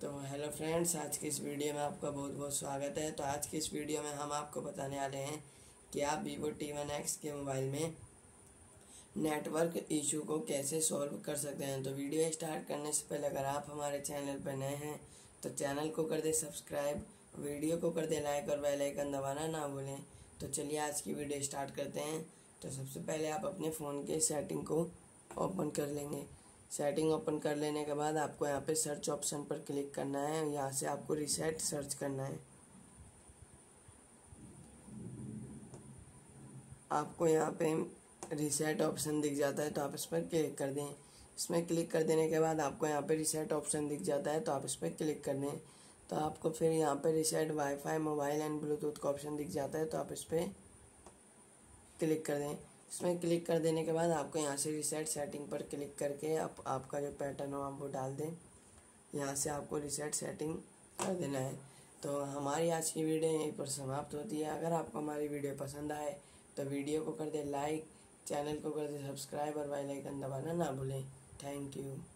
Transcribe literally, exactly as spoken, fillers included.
तो hello friends, आज की इस वीडियो में आपका बहुत बहुत स्वागत है। तो आज की इस वीडियो में हम आपको बताने वाले हैं कि आप Vivo T वन X के मोबाइल में नेटवर्क इशू को कैसे सॉल्व कर सकते हैं। तो वीडियो स्टार्ट करने से पहले अगर आप हमारे चैनल पर नए हैं तो चैनल को कर दे सब्सक्राइब, वीडियो को कर दे लाइक और बेल आइकन दबाना ना भूलें। तो चलिए आज की वीडियो स्टार्ट करते हैं। तो सबसे पहले आप अपने फ़ोन के सेटिंग को ओपन कर लेंगे। सेटिंग ओपन कर लेने के बाद आपको यहाँ पे सर्च ऑप्शन पर क्लिक करना है। यहाँ से आपको रीसेट सर्च करना है। आपको यहाँ पे रीसेट ऑप्शन दिख जाता है तो आप इस पर क्लिक कर दें। इसमें क्लिक कर देने के बाद आपको यहाँ पे रीसेट ऑप्शन दिख जाता है तो आप इस पर क्लिक कर दें। तो आपको फिर यहाँ पे reset wifi, mobile and bluetooth का ऑप्शन दिख जाता है तो आप इस पर क्लिक कर दें। इसमें क्लिक कर देने के बाद आपको यहाँ से रीसेट सेटिंग पर क्लिक करके आप आपका जो पैटर्न हो आप वो डाल दें। यहाँ से आपको रीसेट सेटिंग कर देना है। तो हमारी आज की वीडियो यहीं पर समाप्त होती है। अगर आपको हमारी वीडियो पसंद आए तो वीडियो को कर दे लाइक, चैनल को कर दे सब्सक्राइब और बेल आइकन दबाना ना भूलें। Thank you.